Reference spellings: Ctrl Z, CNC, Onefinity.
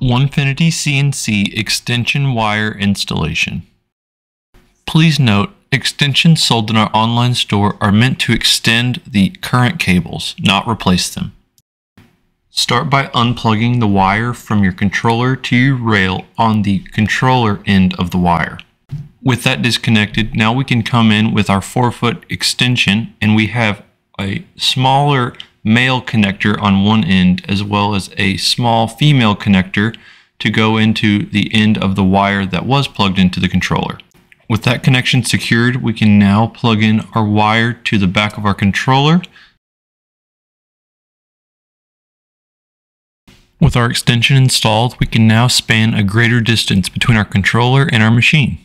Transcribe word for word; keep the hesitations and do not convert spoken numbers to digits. Onefinity C N C extension wire installation. Please note, extensions sold in our online store are meant to extend the current cables, not replace them. Start by unplugging the wire from your controller to your rail on the controller end of the wire. With that disconnected, now we can come in with our four foot extension, and we have a smaller male connector on one end as well as a small female connector to go into the end of the wire that was plugged into the controller. With that connection secured, we can now plug in our wire to the back of our controller. With our extension installed, we can now span a greater distance between our controller and our machine.